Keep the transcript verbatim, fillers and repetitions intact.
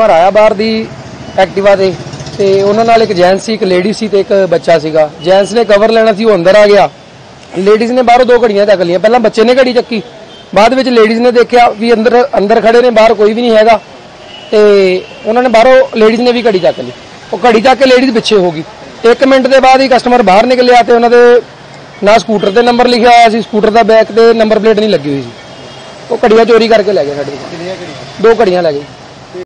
Customer आया बाहर दी Activa ते ते उन्हां नाल एक जेंट्स सी, एक लेडी सी ते एक बच्चा सीगा। जेंट्स ने कवर लेना सी, वो अंदर आ गया। लेडीज़ ने बाहरों दो घड़ियां चक लिया। पहला बच्चे ने घड़ी चक्की, बाद विच लेडीज़ ने देखा भी अंदर अंदर खड़े ने, बाहर कोई भी नहीं हैगा ते उन्होंने बाहरों लेडीज़ ने भी घड़ी चक ली। वो घड़ी चक के लेडीज़ पिछे हो गई। एक मिनट के बाद ही कस्टमर बाहर निकलिया तो उन्होंने ना स्कूटर से नंबर लिखा होया सी, स्कूटर का बैक से नंबर प्लेट नहीं लगी हुई सी। वो घड़ियां चोरी करके लै गए। साढ़े दो घड़ियां लै गए।